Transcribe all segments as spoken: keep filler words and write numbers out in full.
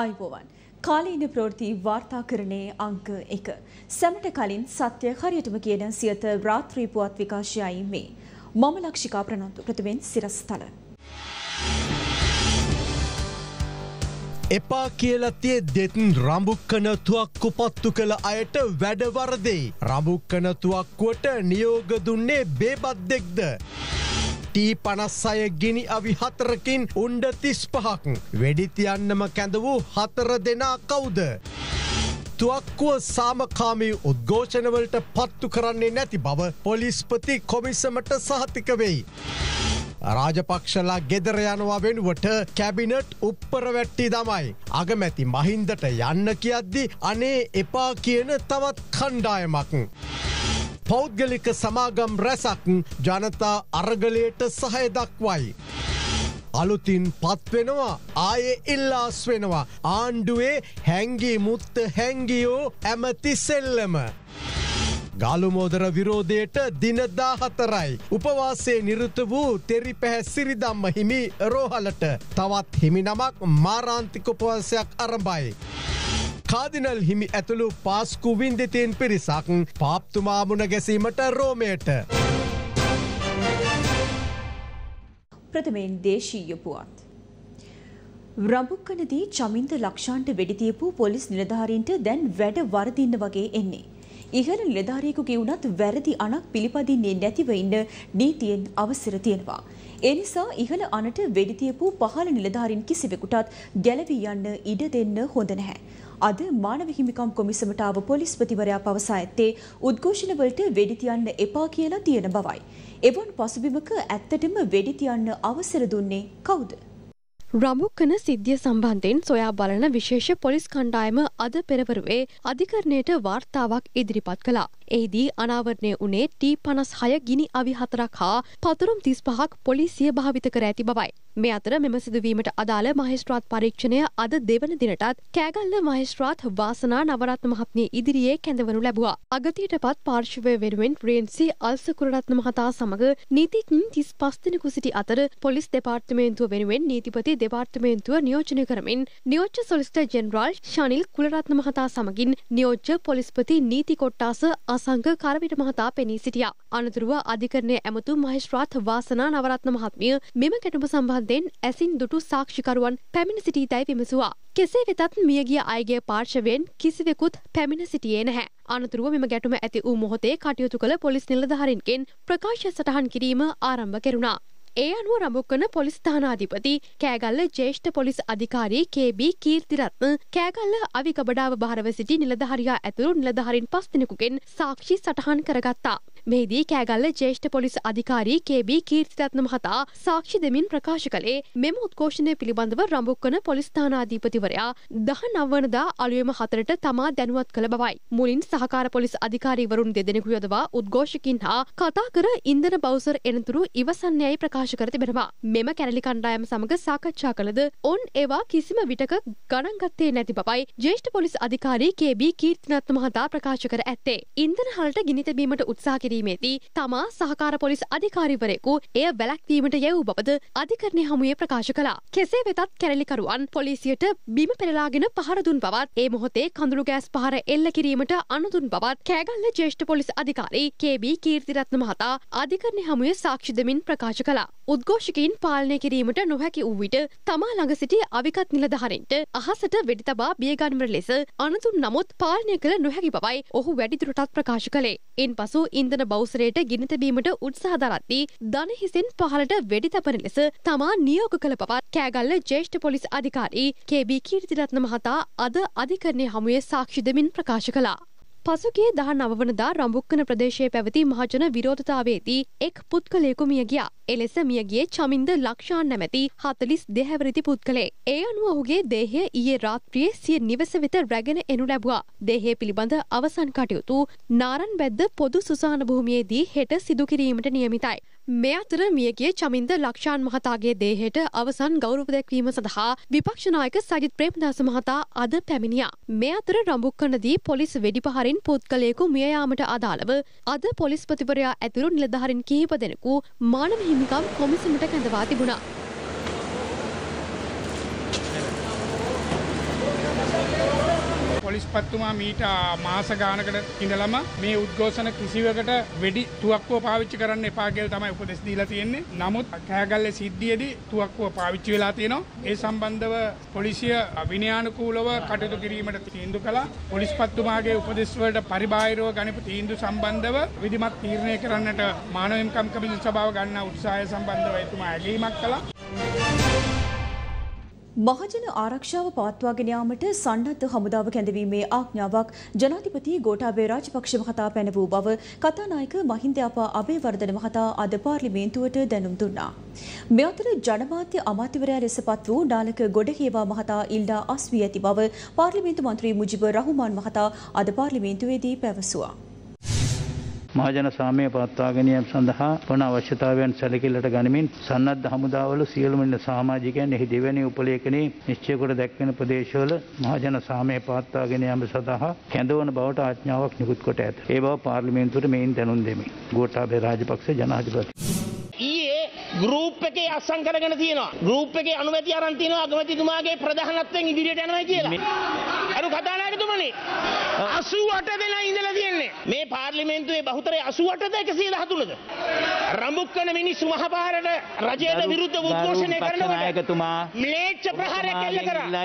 ආයුබෝවන් කාලීන ප්‍රවෘත්ති වාර්තාකරණයේ අංක එක සැමට කලින් සත්‍ය හරියටම කියන සියත රාත්‍රී පුවත් විකාශයයි මේ මම ලක්ෂිකා ප්‍රනන්දු ප්‍රතිවෙන් සිරස්තල එපා කියලා තියෙද්දෙත් රඹුක්කනතුවක් කුපත්තු කළ අයට වැඩ වරදේ රඹුක්කනතුවක්කුවට නියෝග දුන්නේ බේබද්දෙක්ද टी पणसाय गिनी अभी हतरकिन उन्नतीस पहाक वेडित्यान्न मकंदवु हतर देना काउद तुअक्कु सामकामी उद्घोषण वल्ट पत्तु करने नेति बाब पुलिस पति कमिशमट सहतिक वे राजपक्षला गेदर यानवा वेनुवट कैबिनेट उप्पर वेट्टी दामाई अगमैति महिंदट यान्न कियाद्दी अने एपा कियन तवत खंडायमक पौद्गलिक समागम रैसक जनता अरगलेट सहाय दक्वाई अलुतिन पत्वेनवा आये इल्लास्वेनवा आंडुए हैंगी मुत्त हैंगियो एमति सेल्लम गालुमोदर विरोधेट दिन දාහතරයි उपवासे निरुत वू तेरी पह सिरिदम हिमी रोहलट तवत हिमी नमक मारांतिक उपवासයක් आरंभයි කාදිනල් හිමි ඇතුළු පාස්කු වින්දිතීන් පිරිසක් පාප්තුමා මුණ ගැසීමට රෝමයට ප්‍රථමයෙන් දේශීය පුවත් රඹුක්කනදී චමින්ද ලක්ෂාන්ට වෙඩි තියපු පොලිස් නිලධාරීන්ට දැන් වැඩ වර්ධින්න වගේ එන්නේ. ඉහළ නිලධාරියෙකුගේ උනත් වැරදි අණක් පිළිපදින්නේ නැතිව ඉන්න නීතියෙන් අවසර තියෙනවා. ඒ නිසා ඉහළ අණට වෙඩි තියපු පහළ නිලධාරීන් කිසිවෙකුටත් ගැළවී යන්න ඉඩ දෙන්න හොඳ නැහැ. අද මානව හිමිකම් කොමිසමට ආව පොලිස්පතිවරයා පවසා ඇත්තේ උද්ඝෝෂණ වලට වෙඩි තියන්න එපා කියලා තියෙන බවයි. එවන් පසුබිමක ඇත්තටම වෙඩි තියන්න අවසර දුන්නේ කවුද? රඹුක්කන සිද්ධිය සම්බන්ධයෙන් සොයා බලන විශේෂ පොලිස් කණ්ඩායම අද පෙරවරුවේ අධිකරණයට වාර්තාවක් ඉදිරිපත් කළා. එෙහිදී අනාවරණය වුණේ ටී පනස් හය ගිනි අවි හතරක් හා පතොරම් තිස් පහක් පොලිසිය භාවිත කර ඇති බවයි. මේ අතර මෙම සිදුවීමට අදාළ මහේස්ත්‍රාත් පරීක්ෂණය අද දෙවන දිනටත් කෑගල්ල මහේස්ත්‍රාත් වාසනා නවරත්න මහත්මිය ඉදිරියේ කැඳවනු ලැබුවා. අගතියටපත් පාර්ශවය වෙනුවෙන් ප්‍රේන්සි අල්සකුරරත්න මහතා සමග නීතිඥ තිස් පහ දෙනෙකු සිටි අතර පොලිස් දෙපාර්තමේන්තුව වෙනුවෙන් නීතිපති දෙපාර්තමේන්තුව නියෝජනය කරමින් නියෝජ්‍ය සොලිසිටර් ජෙනරාල් ශනිල් කුලරත්න මහතා සමගින් නියෝජ්‍ය පොලිස්පති නීති කොට්ටාස අසංග කරවිට මහතා පෙනී සිටියා. අනතුරුව අධිකරණයේ ඇමතු මහේස්ත්‍රාත් වාසනා නවරත්න මහත්මිය මෙම ගැටුම සම්බන්ධ දෙන් ඇසින් දුටු සාක්ෂිකරුවන් පැමිණ සිටියයි විමසුවා. කෙසේ වෙතත් මියගිය අයගේ පාර්ශවයෙන් කිසිවෙකුත් පැමිණ සිටියේ නැහැ. අනතුරුව මෙම ගැටුම ඇති වූ මොහොතේ කටයුතු කළ පොලිස් නිලධාරීන්ගෙන් ප්‍රකාශ සටහන් කිරීම ආරම්භ කෙරුණා. ඒ අනුව රඹුක්කන පොලිස් ස්ථානාධිපති කෑගල්ල ජ්‍යෙෂ්ඨ පොලිස් අධිකාරී කේ බී කීර්තිරත්න කෑගල්ල අවි ගබඩාව බහරව සිටි නිලධාරියා ඇතුළු නිලධාරීන් පස් දෙනෙකුගෙන් සාක්ෂි සටහන් කරගත්තා. මෙහිදී කෑගල්ල ජ්‍යෙෂ්ඨ පොලිස් අධිකාරී කේ බී කීර්තිරත්න මහතා සාක්ෂි දෙමින් ප්‍රකාශ කළේ මෙම උද්ඝෝෂණය පිළිබඳව රඹුක්කන පොලිස් ස්ථානාධිපතිවරයා දහනව වෙනිදා අලුයම හතරට තමා දැනුවත් කළ බවයි. මුලින් සහකාර පොලිස් අධිකාරීවරුන් දෙදෙනෙකු යොදවා උද්ඝෝෂකින් හා කතා කර ඉන්ධන බවුසර් එනතුරු ඉවසන්නේයි ප්‍රකාශ කර තිබෙනවා. මෙම කැරලි කණ්ඩායම සමග සාකච්ඡා කළද ඔවුන් ඒවා කිසිම විටක ගණන් ගත්තේ නැති බවයි ජ්‍යෙෂ්ඨ පොලිස් අධිකාරී කේ බී කීර්තිරත්න මහතා ප්‍රකාශ කර ඇත්තේ. ඉන්ධන හලට ගිනි තැබීමට උත්සාහ තමා සහකාර පොලිස් අධිකාරිවරයෙකු එය වැළැක්වීමට යෙවූ බවද අධිකරණය හමුවේ ප්‍රකාශ කළා. කෙසේ වෙතත් කැරලිකරුවන් පොලිසියට බිම පෙරලාගෙන පහර දුන් බවත් ඒ මොහොතේ කඳුළු ගෑස් පහර එල්ල කිරීමට අනුදුන් බවත් කෑගල්ල ජ්‍යෙෂ්ඨ පොලිස් අධිකාරී කේ බී කීර්තිරත්න මහතා අධිකරණය හමුවේ සාක්ෂි දෙමින් ප්‍රකාශ කළා. උද්ඝෝෂකයින් පාලනය කිරීමට නොහැකි වූ විට තමා ළඟ සිටි අවිකත් නිලධාරීන්ට අහසට වෙඩි තබා බිය ගන්වන ලෙස අනුදුන් නමුත් පාලනය කළ නොහැකි බවයි ඔහු වැඩිදුරටත් ප්‍රකාශ කළේ. ඉන්පසු ඉන්ධන බවුසරයට ගිනි තැබීමට උත්සාහ දරද්දී දන හිසෙන් පහළට වෙඩි තබන ලෙස තමා නියෝග කළ බවත් කෑගල්ල ජ්‍යෙෂ්ඨ පොලිස් අධිකාරී කේ බී කීර්තිරත්න මහතා අද අධිකරණය හමුවේ සාක්ෂි දෙමින් ප්‍රකාශ කළා. පසුගිය දහනව වෙනිදා රඹුක්කන ප්‍රදේශයේ පැවති මහජන විරෝධතාවයේදී එක් පුද්ගලයෙකු මිය ගියා. එලෙස මියගියේ චමින්ද ලක්ෂාන් නැමැති හතළිස් දෙක හැවිරිති පුද්ගලෙක්. ඒ අනුව ඔහුගේ දේහය ඊයේ රාත්‍රියේ සිය නිවස වෙත රැගෙන එනු ලැබුවා. දේහය පිළිබඳ අවසන් කටයුතු නාරන්බැද්ද පොදු සුසාන භූමියේදී හෙට සිදු කිරීමට නියමිතයි. මේ අතර මියගියේ චමින්ද ලක්ෂාන් මහතාගේ දේහයට අවසන් ගෞරව දැක්වීම සඳහා විපක්ෂ නායක සජිත් ප්‍රේමදාස මහතා අද පැමිණියා. මේ අතර රඹුක්කනදී පොලිස් වෙඩිපහරින් පුද්ගලයෙකු මිය යාමට අදාළව අද පොලිස්පතිවරයා ඇතුළු නිලධාරීන් කිහිප දෙනෙකු මානව හිමිකම් කොමිසමට කැඳවා තිබුණා. පොලිස්පත්තුමා මීට මාස ගානකට ඉඳලම මේ උද්ඝෝෂණ කිසිවකට වෙඩි තුවක්කුව පාවිච්චි කරන්න එපා කියලා තමයි උපදෙස් දීලා තියෙන්නේ. නමුත් කෑගල්ලේ සිද්ධියේදී තුවක්කුව පාවිච්චි වෙලා තියෙනවා. ඒ සම්බන්ධව පොලිසිය විනයානුකූලව කටයුතු කිරීමට තීන්දුව කළා. පොලිස්පත්තුමාගේ උපදෙස් වලට පරිබාහිරව ගණිත තීන්දුව සම්බන්ධව විධිමත් තීරණය කරන්නට මානව හිමිකම් කමිටු සභාව ගන්නා උත්සාහය සම්බන්ධව එතුමා ඇගීමක් කළා. මහජන ආරක්ෂාව පවත්වාගෙන යාමට සන්නද්ධ හමුදාව කැඳවීමේ ආඥාවක් ජනාධිපති ගෝඨාභය රාජපක්ෂ මහතා පැනවූ බව කතානායක මහින්දයාපා අබේවර්ධන මහතා අද පාර්ලිමේන්තුවට දැනුම් දුන්නා. මේ අතර ජනමාධ්‍ය අමාත්‍යවරයා ලෙසපත් වූ නාලක ගොඩහේවා මහතා ඉල්ලා අස්වී ඇති බව පාර්ලිමේන්තු මන්ත්‍රී මුජිබ රහ්මාන් මහතා අද පාර්ලිමේන්තුවේදී පැවසුවා. මහජන සාමය පවත්වාගෙන යාම සඳහා වන අවශ්‍යතාවයන් සැලකිල්ලට ගනිමින් සන්නද්ධ හමුදාවල සියලුම සමාජිකයන් එහි දෙවැනි උපලේඛනයේ නිශ්චය කොට දැක්වෙන ප්‍රදේශවල මහජන සාමය පවත්වාගෙන යාම සඳහා කැඳවන බවට ආඥාවක් නිකුත් කොට ඇත. ඒ බව පාර්ලිමේන්තුවට මෙයින් දැනුම් දෙමි. ගෝඨාභය රාජපක්ෂ ජනාධිපති. ඊයේ ගෲප් එකේ අසං කරගෙන තියෙනවා. ගෲප් එකේ අනුමැතිය අරන් තියෙනවා අගමැතිතුමාගේ ප්‍රධානත්වයෙන් ඉදිරියට යනවා කියලා. අර කතානායකතුමනේ අසූ අට දෙනා ඉඳලා තියන්නේ මේ පාර්ලිමේන්තුවේ බහුතරය අසූ අටද එකසිය දහතුනද රඹුක් කරන මිනිස්සු මහපාරට රජයට විරුද්ධව උද්ඝෝෂණය කරනවා. නායකතුමා ම්ලේච්ඡ ප්‍රහාරයක් එල්ල කරා.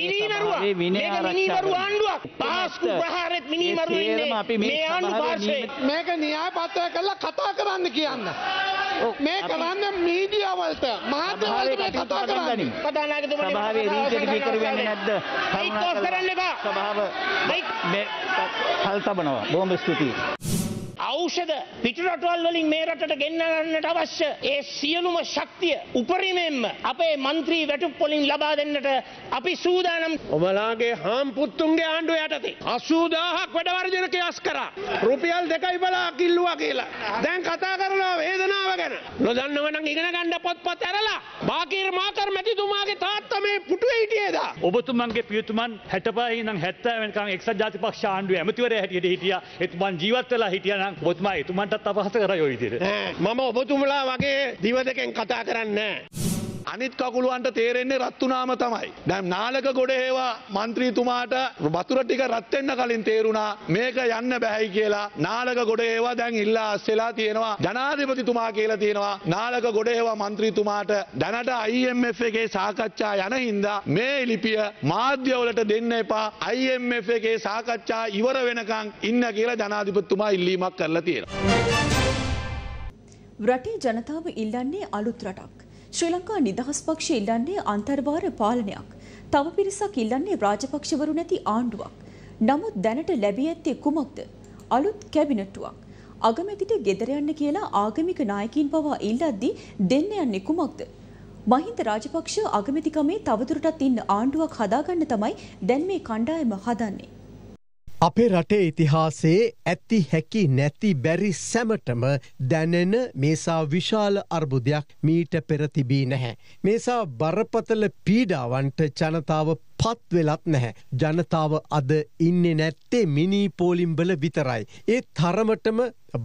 මිනිනරුවා මේක මිනිනරු ආණ්ඩුවක්. පාස්කු ප්‍රහාරෙත් මිනිමරු ඉන්නේ. මේ ආණ්ඩු පාර්ශ්වයේ මේක න්‍යායපත්‍රය කරලා කතා කරන්න කියන්න. මේ කරන්නේ මීඩියා වලට මාධ්‍යවලට මේ කතා කරන්නේ. කතානායකතුමනේ සභාවේ රීච් ස්පීකර් වෙන්නේ නැද්ද? කරුණාකර සභාව හල්තබනවා. බොහොම ස්තුතියි. ඖෂධ පිටරටවල් වලින් මේ රටට ගෙන්නන්නට අවශ්‍ය ඒ සියලුම ශක්තිය උපරිමයෙන්ම අපේ മന്ത്രി වැටුප් වලින් ලබා දෙන්නට අපි සූදානම්. ඔබලාගේ හාම්පුත්තුන්ගේ ආණ්ඩුව යටතේ අසූ දාහක් වැඩ වර්ජන කියාස් කරා. රුපියල් දෙකයි බලා කිල්ලුවා කියලා. දැන් කතා කරනවා වේදනාව ගැන. නොදන්නව නම් ඉගෙන ගන්න පොත්පත් ඇරලා. බාකීර් මාකර් මැතිතුමාගේ තාත්තා මේ පුටුවේ හිටියේද? ඔබතුමන්ගේ පියතුමන් හැටපහයි ඉඳන් හැත්තෑ වෙනකන් එක්සත් ජාතික පක්ෂ ආණ්ඩුවේ ඇමතිවරයා හැටියට හිටියා. එතුමන් ජීවත් වෙලා හිටියා. ඔබතුමා එතුමන්ටත් අපහාස කරා ඔය විදිහට. මම ඔබතුමලා වගේ දිව දෙකෙන් කතා කරන්නේ අනිත් කකුලුවන්ට තේරෙන්නේ රත් වුණාම තමයි. දැන් නාලක ගොඩේවා മന്ത്രിතුමාට වතුර ටික රත් වෙන්න කලින් තේරුණා මේක යන්න බෑයි කියලා. නාලක ගොඩේවා දැන් ඉල්ලා අස්සෙලා තියෙනවා. ජනාධිපතිතුමා කියලා තියෙනවා. නාලක ගොඩේවා മന്ത്രിතුමාට දැනට I M F එකේ සාකච්ඡා යන හින්දා මේ ලිපිය මාධ්‍යවලට දෙන්න එපා. I M F එකේ සාකච්ඡා ඉවර වෙනකන් ඉන්න කියලා ජනාධිපතිතුමා ඉල්ලීමක් කරලා තියෙනවා. රටේ ජනතාව ඉල්ලන්නේ අලුත් රටක්. ශ්‍රී ලංකා නිදහස් පක්ෂය ඉල්ලන්නේ අන්තර්වාර පාලනයක්. තව පිරිසක් ඉල්ලන්නේ රාජපක්ෂවරු නැති ආණ්ඩුවක්. නමුත් දැනට ලැබී ඇත්තේ කුමක්ද? අලුත් කැබිනට්ටුවක්. අගමැතිට ගෙදර යන්න කියලා ආගමික නායකයින් පවා ඉල්ලද්දී දෙන්න යන්නේ කුමක්ද? මහින්ද රාජපක්ෂ අගමැතිකමේ තවදුරටත් ඉන්න ආණ්ඩුවක් හදාගන්න තමයි දැන් මේ කණ්ඩායම හදන්නේ. අපේ රටේ ඉතිහාසයේ ඇති හැකි නැති බැරි සැමටම දැනෙන මේසා විශාල අර්බුදයක් මීට පෙර තිබී නැහැ. මේසා බරපතල පීඩාවන්ට ජනතාව පත් වෙලත් නැහැ. ජනතාව අද ඉන්නේ නැත්තේ මිනි පෝලිම්බල විතරයි. ඒ තරමටම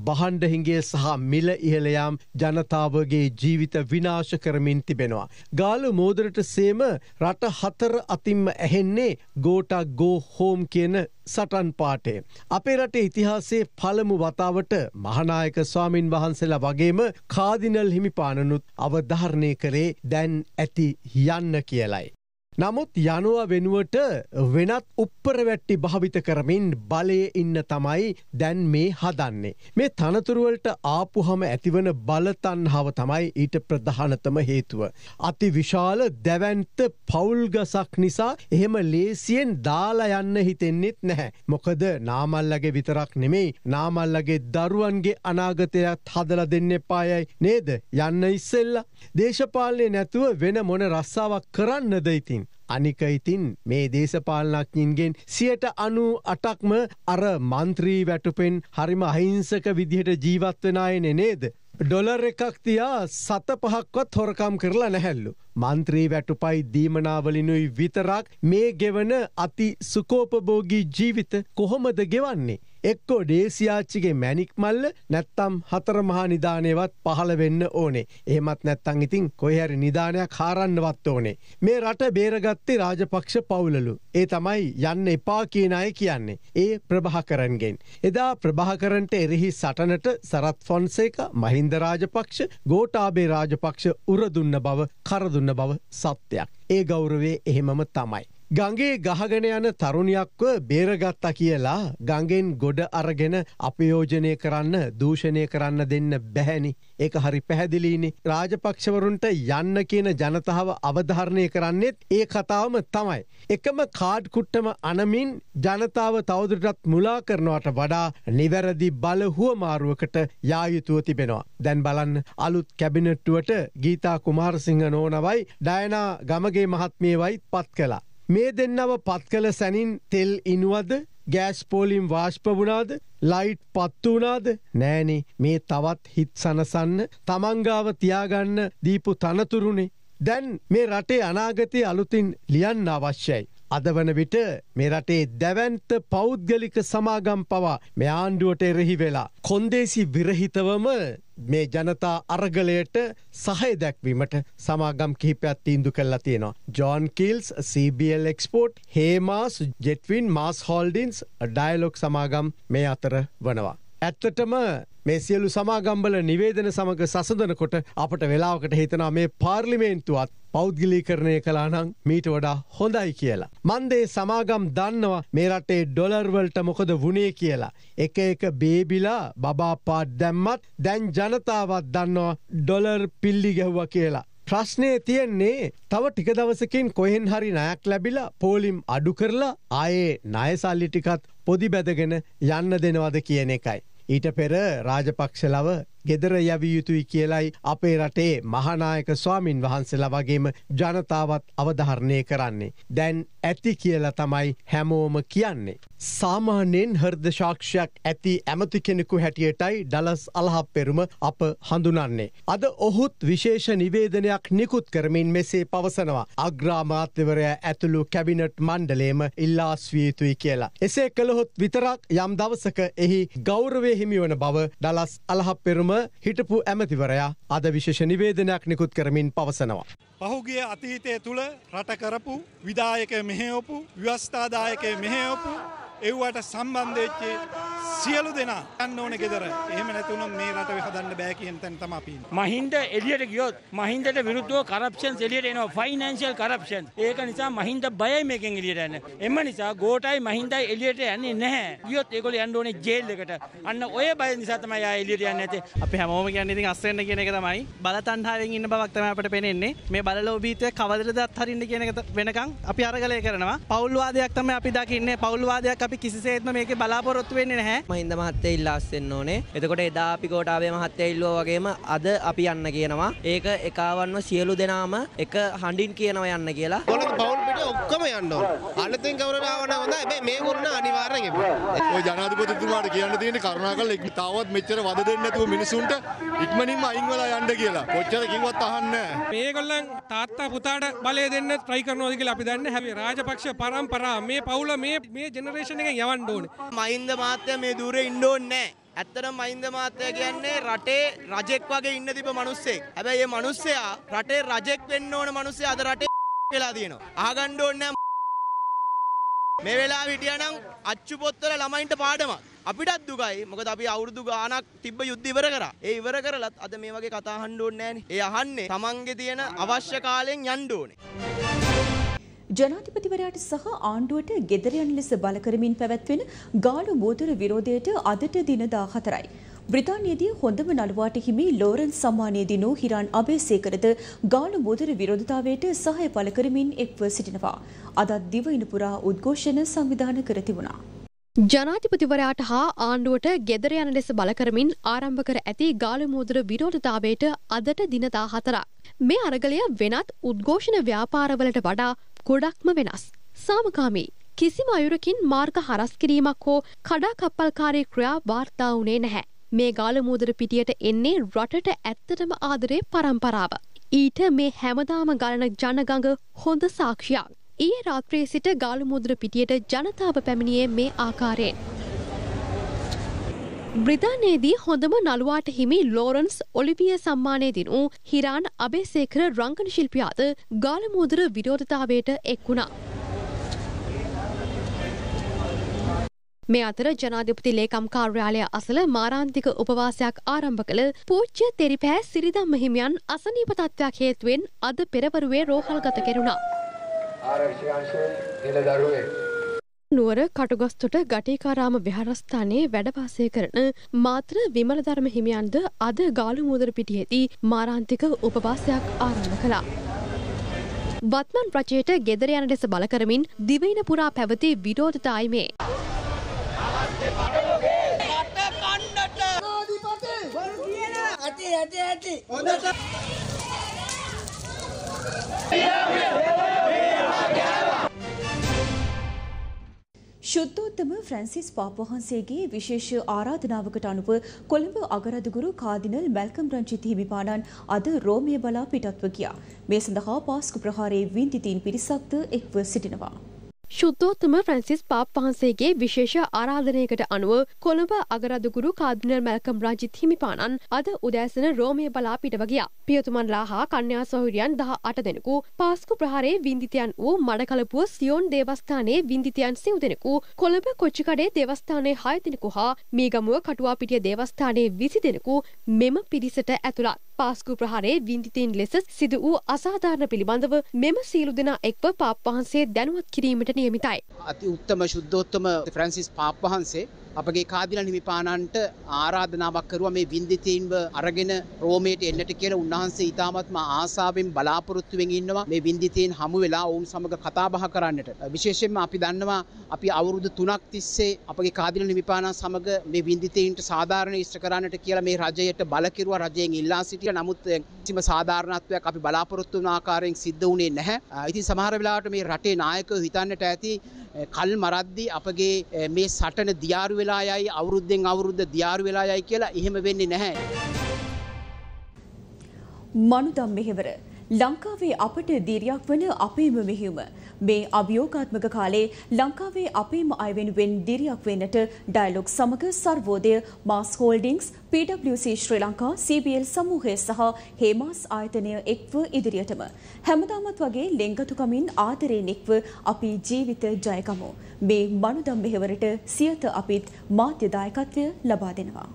බහන්ඩ හිඟේ සහ මිල ඉහළයාම් ජනතාවගේ ජීවිත විනාශ කරමින් තිබෙනවා. ගාලු මෝදරට සේම රට හතර අතිම්ම ඇහෙන්නේ ගෝටා ගෝ හෝම් කියන සටන් පාටේ. අපේ රටේ ඉතිහාසේ පළමු වතාවට මහනායක ස්වාමින් වහන්සේලා වගේම කාදිනල් හිමිපාණනුත් අවධාරණය කරේ දැන් ඇති යන්න කියලයි. නමුත් යනුව වෙනුවට වෙනත් උප්පරවැට්ටි භාවිත කරමින් බලයේ ඉන්න තමයි දැන් මේ හදන්නේ. මේ තනතුරුවලට ආපුහම ඇතිවන බලතණ්හාව තමයි ඊට ප්‍රධානතම හේතුව. අති විශාල දැවැන්ත පවුල්ගසක් නිසා එහෙම ලේසියෙන් දාලා යන්න හිතෙන්නෙත් නැහැ. මොකද නාමල්ලගේ විතරක් නෙමෙයි නාමල්ලගේ දරුවන්ගේ අනාගතයත් හදලා දෙන්න එපායයි නේද? යන්න ඉස්සෙල්ලා දේශපාලනේ නැතුව වෙන මොන රස්සාවක් කරන්නද ඉතින්? අනික ඉතින් මේ දේශපාලනඥයින්ගෙන් සියයට අනූඅටක්ම අර മന്ത്രി වැටුපෙන් හරිම අහිංසක විදිහට ජීවත් වෙන අයනේ නේද? ඩොලර් එකක් තියා සත පහක්වත් හොරකම් කරලා නැහැලු. മന്ത്രി වැටුපයි දීමනාවලිනුයි විතරක් මේ ගෙවන අති සුකෝපභෝගී ජීවිත කොහොමද ගෙවන්නේ? එක්කෝ ඩේසියාච්චිගේ මැණික් මල්ල නැත්තම් හතර මහා නිදානේවත් පහළ වෙන්න ඕනේ. එහෙමත් නැත්තම් ඉතින් කොහේ හරි නිදානයක් හරන්නවත් ඕනේ. මේ රට බේරගත්තේ රාජපක්ෂ පවුලලු. ඒ තමයි යන්න එපා කියන අය කියන්නේ. ඒ ප්‍රභාකරන්ගෙන්. එදා ප්‍රභාකරන්ට එරෙහි සටනට සරත් ෆොන්සේකා, මහින්ද රාජපක්ෂ, ගෝඨාභය රාජපක්ෂ උරදුන්න බව, කරදුන්න බව සත්‍යයක්. ඒ ගෞරවයේ එහෙමම තමයි. ගංගේ ගහගෙන යන තරුණියක්ව බේරගත්තා කියලා ගංගෙන් ගොඩ අරගෙන අපයෝජනය කරන්න, දූෂණය කරන්න දෙන්න බැහැනි. ඒක හරි පැහැදිලිනේ. රාජපක්ෂවරුන්ට යන්න කියන ජනතාව අවධාරණය කරන්නේත් ඒ කතාවම තමයි. එකම කාඩ් කුට්ටම අනමින් ජනතාව තවදුරටත් මුලා කරනවට වඩා නිවැරදි බල හුවමාරුවකට යා යුතුව තිබෙනවා. දැන් බලන්න අලුත් කැබිනට්ටුවට ගීතා කුමාරසිංහ නෝනවයි ඩයනා ගමගේ මහත්මියවයි පත් කළා. මේ දෙන්නව පත් කළ සැනින් තෙල් ඉනුවද, ගෑස් පෝලිම් වාෂ්ප වුණාද, ලයිට් පත්තු වුණාද? නෑනේ. මේ තවත් හිත් සනසන්න, තමන්ගාව තියාගන්න දීපු තනතුරුනේ. දැන් මේ රටේ අනාගතය අලුතින් ලියන්න අවශ්‍යයි. අද වන විට මේ රටේ දැවැන්ත පෞද්ගලික සමාගම් පවා මේ ආණ්ඩුවට එරෙහි වෙලා කොන්දේසි විරහිතවම මේ ජනතා අරගලයට සහය දැක්වීමට සමාගම් කිහිපයක් තීන්දුව කළා තියෙනවා. John Keells, C B L export, Hemas, Jetwing, MAS හෝල්ඩින්ස්, Dialog සමාගම් මේ අතර වනවා. ඇත්තටම මේ සියලු සමාගම්වල නිවේදන සමග සසඳනකොට අපට වෙලාවකට හිතනවා මේ පාර්ලිමේන්තුවත් පෞද්ගලීකරණය කළා නම් මීට වඩා හොඳයි කියලා. මන්දේ සමාගම් දන්නවා මේ රටේ ඩොලර් වලට මොකද වුණේ කියලා. එක එක බේබිලා බබා පාට් දැම්මත් දැන් ජනතාවත් දන්නවා ඩොලර් පිල්ලි ගැහුවා කියලා. ප්‍රශ්නේ තියෙන්නේ තව ටික දවසකින් කොහෙන් හරි ණයක් ලැබිලා පෝලිම් අඩු කරලා ආයේ ණය සල්ලි ටිකත් පොදි බැදගෙන යන්න දෙනවද කියන එකයි. ඊට පෙර රාජපක්ෂලව ගෙදර යවිය යුතුයි කියලයි අපේ රටේ මහානායක ස්වාමින් වහන්සේලා වගේම ජනතාවත් අවධාරණය කරන්නේ. දැන් ඇති කියලා තමයි හැමෝම කියන්නේ. සාමාන්‍යයෙන් හෘද සාක්ෂියක් ඇති ඇමති කෙනෙකු හැටියටයි ඩලස් අලහප්පෙරුම අප හඳුනන්නේ. අද ඔහුත් විශේෂ නිවේදනයක් නිකුත් කරමින් මෙසේ පවසනවා. අග්‍රාමාත්‍යවරයා ඇතුළු කැබිනට් මණ්ඩලයම ඉල්ලාස් විය යුතුයි කියලා. එසේ කළහොත් විතරක් යම් දවසක එහි ගෞරවය හිමිවන බව ඩලස් අලහප්පෙරුම හිටපු ඇමතිවරයා අද විශේෂ නිවේදනයක් නිකුත් කරමින් පවසනවා. පහුගිය අතීතය තුළ රට කරපු විධායක මෙහෙයවපු, ව්‍යවස්ථාදායක මෙහෙයවපු එව්වට සම්බන්ධවෙච්චේ සියලු දෙනා යන්න ඕනේ ගෙදර. එහෙම නැතුනොත් මේ රට හදන්න බෑ කියන තැන තමයි අපි ඉන්නේ. මහින්ද එළියට ගියොත් මහින්දට විරුද්ධව කරප්ෂන්ස් එළියට එනවා. Financial corruption. ඒක නිසා මහින්ද බයයි මේකෙන් එළියට යන්න. එම නිසා ගෝඨායි මහින්දයි එළියට යන්නේ නැහැ. ගියොත් ඒගොල්ලෝ යන්න ඕනේ ජේල් එකට. අන්න ඔය බය නිසා තමයි ආයෙ එළියට යන්නේ නැත්තේ. අපි හැමෝම කියන්නේ ඉතින් අස්සෙන්න කියන එක තමයි. බලතණ්හාවෙන් ඉන්න බවක් තමයි අපිට පේන්නේ. මේ බලලෝභීත්වය කවදදත් හරින්න කියන එක වෙනකන් අපි අරගලය කරනවා. පෞල්වාදයක් තමයි අපි දකින්නේ. පෞල්වාදයක් කිසිසේත්ම මේකේ බලාපොරොත්තු වෙන්නේ නැහැ. මහින්ද මහත්තයා ඉල්ලාස් වෙන්න ඕනේ. එතකොට එදා අපි ගෝඨාභය මහත්තයා ඉල්ලුවා වගේම අද අපි යන්න කියනවා. ඒක එකවන්ව සියලු දෙනාම එක හඬින් කියනවා යන්න කියලා. කොහොමද බවුල් පිට ඔක්කොම යන්න ඕන. අලුතෙන් කවුරුහරි ආවනම් හොඳයි. මේ මේ වුණ අනිවාර්යෙන් එපා. ඔය ජනාධිපතිතුමාට කියන්න තියෙන්නේ කරුණාකරලා ඉක්තාවත් මෙච්චර වද දෙන්න නැතුව මිනිසුන්ට ඉක්මනින්ම අයින් වෙලා යන්න කියලා. කොච්චර කිව්වත් අහන්නේ නැහැ. මේගොල්ලන් තාත්තා පුතාට බලය දෙන්න try කරනවාද කියලා අපි දන්නේ. හැබැයි රාජපක්ෂ පරම්පරාව මේ පවුල මේ මේ ජෙනරේෂන් යවන්න ඕනේ. මහින්ද මහත්තයා මේ දුරේ ඉන්න ඕනේ නැහැ. ඇත්තටම මහින්ද මහත්තයා කියන්නේ රටේ රජෙක් වගේ ඉන්න තිබ්බ මිනිස්සෙක්. හැබැයි මේ මිනිස්සයා රටේ රජෙක් වෙන්න ඕන මිනිස්සයා අද රටේ වෙලා තියෙනවා. අහගන්න ඕනේ නැහැ. මේ වෙලාවේ හිටියා නම් අච්චු පොත්වල ළමයින්ට පාඩමක්. අපිටත් දුකයි. මොකද අපි අවුරුදු ගාණක් තිබ්බ යුද්ධ ඉවර කරා. ඒ ඉවර කරලත් අද මේ වගේ කතා අහන්න ඕනේ නැහනේ. ඒ අහන්නේ තමන්ගේ තියෙන අවශ්‍ය කාලෙන් යන්න ඕනේ. ජනාධිපතිවරයාට සහ ආණ්ඩුවට ගෙදර යන ලෙස බල කරමින් පැවැත්වෙන ගාලු මෝදුර විරෝධයට අදට දින දාහතරයි. බ්‍රිතාන්‍යයේදී හොඳම නළුවාට හිමි ලෝරන්ස් සම්මානය දිනූ හිරාන් අබේසේකරද ගාලු මෝදුර විරෝධතාවයට සහය බල කරමින් එක්ව සිටිනවා. අදත් දිවයින පුරා උද්ඝෝෂණ සංවිධාන කර තිබුණා. ජනාධිපතිවරයාට හා ආණ්ඩුවට ගෙදර යන ලෙස බල කරමින් ආරම්භ කර ඇති ගාලු මෝදුර විරෝධතාවයට අදට දින දාහතරක්. මේ අරගලය වෙනත් උද්ඝෝෂණ ව්‍යාපාරවලට වඩා ගොඩක්ම වෙනස්. සාමකාමී කිසිම අයුරකින් මාර්ග හරස් කිරීමක් හෝ කඩා කප්පල්කාරී ක්‍රියා වාර්තා වුණේ නැහැ. මේ ගාලු මෝදුර පිටියට එන්නේ රටට ඇත්තටම ආදරේ පරම්පරාව. ඊට මේ හැමදාම ගලන ජනගඟ හොඳ සාක්ෂියක්. ඊයේ රාත්‍රියේ සිට ගාලු මෝදුර පිටියට ජනතාව පැමිණියේ මේ ආකාරයෙන්. බ්‍රිතාන්‍යයේදී හොඳම නළුවාට හිමි ලෝරන්ස් ඔලිවිය සම්මානය දිනු හිරාන් අබේසේකර රංගන ශිල්පියාද ගාලමෝදර විරෝධතාවයට එක් වුණා. මේ අතර ජනාධිපති ලේකම් කාර්යාලය අසල මාරාන්තික උපවාසයක් ආරම්භ කළ පූජ්‍ය තෙරිපෑ සිරිධම්ම හිමියන් අසනීප තත්ත්වයක් හේතුවෙන් අද පෙරවරුවේ රෝහල්ගත කෙරුණා. නුවර කටුගස්තොට ගටිකාරාම විහාරස්ථානයේ වැඩවාසය කරන මාත්‍ර විමලධර්ම හිමියන්ද අද ගාලුමුදර පිටියේදී මාරාන්තික උපවාසයක් ආරම්භ කළා. වත්මන් රජයට ගෙදර යන ලෙස බල කරමින් දිවයින පුරා පැවති විරෝධතායිමේ शुद्धोत्तम फ्रांसिस पापवහන්සේගේ विशेष आराधनावකට අනුව කොළඹ අගරදුගුරු කාඩිනල් මැල්කම් රංචිත් හිමිපාණන් අද රෝමයේ බලා පිටත්ව ගියා. මේ සඳහා පාස්කු ප්‍රහාරයේ වින්දිතීන් පිරිසක්ද එක්ව සිටිනවා. शुद्धोत्तम फ्रांसिस पापवහන්සේගේ විශේෂ ආරාධනයකට අනුව කොළඹ අගරදුගුරු කාඩිනල් මැල්කම් රංචිත් හිමිපාණන් අද උදෑසන රෝමයේ බලා පිටව ගියා. පියතුමන්ලා හා කන්‍යා සහෝදරියන් දහ අට දෙනෙකු පාස්කු ප්‍රහාරයේ වින්දිතයන් වූ මඩකලපුව සියොන් දේවස්ථානයේ වින්දිතයන් සිව් දෙනෙකු කොළඹ කොච්චිකඩේ දේවස්ථානයේ හය දෙනෙකු හා මීගමුව කටුවාපිටිය දේවස්ථානයේ විසි දෙනෙකු මෙම පිරිසට ඇතුළත්. පාස්කු ප්‍රහාරයේ වින්දිතයින් ලෙස සිදු වූ අසාධාරණ පිළිබඳව මෙම සියලු දෙනා එක්ව පාප් වහන්සේ දැනුවත් කිරීමට නියමිතයි. අති උත්තම ශුද්ධෝත්තම ෆ්‍රැන්සිස් පාප් වහන්සේ අපගේ කාඩිනල් හිමිපාණන්ට ආරාධනාවක් කරුවා මේ වින්දිතයින්ව අරගෙන රෝමයට එන්නට කියලා. උන්වහන්සේ ඊටාත්ම ආසාවෙන් බලාපොරොත්තු වෙමින් ඉන්නවා මේ වින්දිතයින් හමු වෙලා ඔවුන් සමග කතා බහ කරන්නට. විශේෂයෙන්ම අපි දන්නවා අපි අවුරුදු තුනක් තිස්සේ අපගේ කාඩිනල් හිමිපාණන් සමග මේ වින්දිතයින්ට සාධාරණ ඉෂ්ට කරන්නට කියලා මේ රජයට බල කෙරුවා. රජයෙන් ඉල්ලා සිටියා. නමුත් කිසිම සාධාරණත්වයක් අපි බලාපොරොත්තු වුණ ආකාරයෙන් සිද්ධ වුණේ නැහැ. ඉතින් සමහර වෙලාවට මේ රටේ නායකයෝ හිතන්නට ඇති කල් මරද්දී අපගේ මේ සටන දියාරු වෙලා යයි අවුරුද්දෙන් අවුරුද්ද දියාරු වෙලා යයි කියලා එහෙම වෙන්නේ නැහැ. මනුදම් මෙහෙවර ලංකාවේ අපට දීර්යයක් වන අපේම මෙහෙයුම මේ අභියෝගාත්මක කාලේ ලංකාවේ අපේම අය වෙනුවෙන් දීර්යයක් වෙන්නට ඩයලොග් සමග Sarvodaya MAS Holdings P W C Sri Lanka C B L සමූහය සහ හේමාස් ආයතනය එක්ව ඉදිරියටම හැමදාමත් වගේ ලෙන්ගතුකමින් ආදරයෙන් එක්ව අපි ජීවිත ජයගමු. මේ මනුදම් මෙහෙවරට සියත අපිත් මාධ්‍ය දායකත්වය ලබා දෙනවා.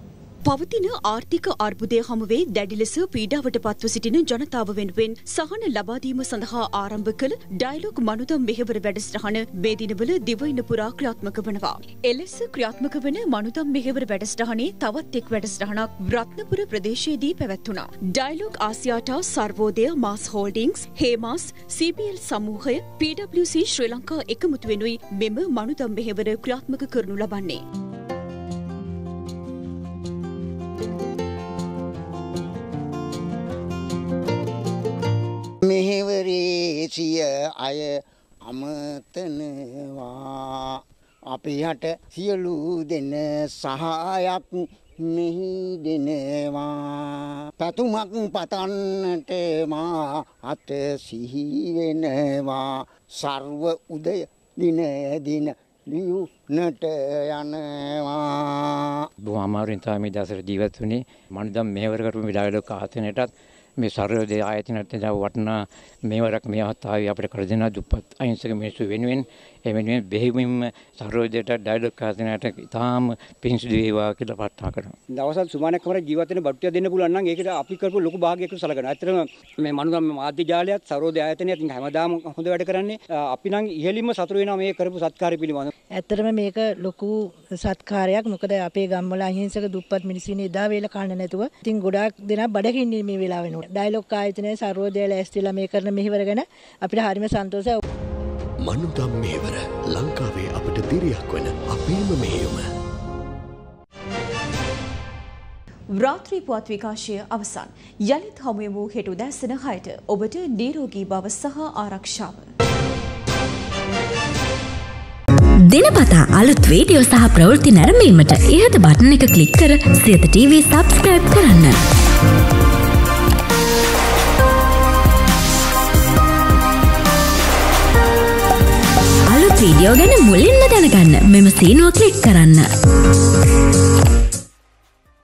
පවතින ආර්ථික අර්බුදය හමුවේ දැඩි ලෙස පීඩාවට පත්ව සිටින ජනතාව වෙනුවෙන් සහන ලබා දීම සඳහා ආරම්භ කළ ඩයලොග් මනුදම් මෙහෙවර වැඩසටහන මේ දිනවල දිවයින පුරා ක්‍රියාත්මක වෙනවා. එලෙස ක්‍රියාත්මක වන මනුදම් මෙහෙවර වැඩසටහනේ තවත් එක් වැඩසටහනක් රත්නපුර ප්‍රදේශයේදී පැවැත්වුණා. Dialog Axiata Sarvodaya MAS Holdings Hemas C B L සමූහය P W C Sri Lanka එකමුතු වෙනුයි මෙම මනුදම් මෙහෙවර ක්‍රියාත්මක කරනු ලබන්නේ. මෙහෙවරේ සිය අය අමතනවා අපිට සියලු දෙන සහායක් මෙහි දෙනවා. පැතුමක් පතන්නට මා අත සිහි වෙනවා. සර්ව උදය දින දින ලියුනට යනවා. බොහොම අමාරුවෙන් තමයි දසර ජීවත් වුණේ. මනුදම් මෙහෙවර කරපු ඩයලොග් ආයතනයටත් මේ සර්වෝදය ආයතනයට වටනා මෙවරක් මේ අවස්ථාවේ අපිට කර දෙන දුප්පත් අහිංසක මිනිස්සු වෙනුවෙන් එවෙනුවෙන් බෙහෙවින්ම සර්වෝදයට ඩයලොග් ආයතනයට ඉතාම පිංසුදු වේවා කියලා ප්‍රාර්ථනා කරනවා. දවසක් සුමානක් කමර ජීවත් වෙන බට්ටිය දෙන්න පුළුවන් නම් ඒකට අපි කරපු ලොකු භාගයක් කියලා සලකනවා. ඇත්තටම මේ මනුදම් මාධ්‍ය ජාලයත් සර්වෝදය ආයතනයත් හැමදාම හොඳ වැඩ කරන්නේ. අපි නම් ඉහෙලින්ම සතුටු වෙනවා මේ කරපු සත්කාරය පිළිබඳව. ඇත්තටම මේක ලොකු සත්කාරයක්. මොකද අපේ ගම්වල අහිංසක දුප්පත් මිනිස්සු ඉන්නේ එදා වේල කන්න නැතුව. ඉතින් ගොඩාක් දෙනා බඩගින්නේ මේ වෙලාව වෙනකොට. ඩයලොග් ආයතනයේ සර්වෝදය ලෑස්තිලා මේ කරන මෙහෙවර ගැන අපිට හරිම සන්තෝෂයි. මනුදම් මෙහෙවර ලංකාවේ අපට දිරියක් වෙන අපේම මෙහෙයුම. රාත්‍රී පුවත් විකාශය අවසන්. යලිත් හමුවෙමු හෙට උදෑසන හයට. ඔබට නිරෝගී බව සහ ආරක්ෂාව. දිනපතා අලුත් වීඩියෝ සහ ප්‍රවෘත්ති නැරඹීමට ඉහත බටන් එක ක්ලික් කර සියත ටීවී subscribe කරන්න. වීඩියෝ ගැන මුලින්ම දැනගන්න මෙම සීනුව ක්ලික් කරන්න.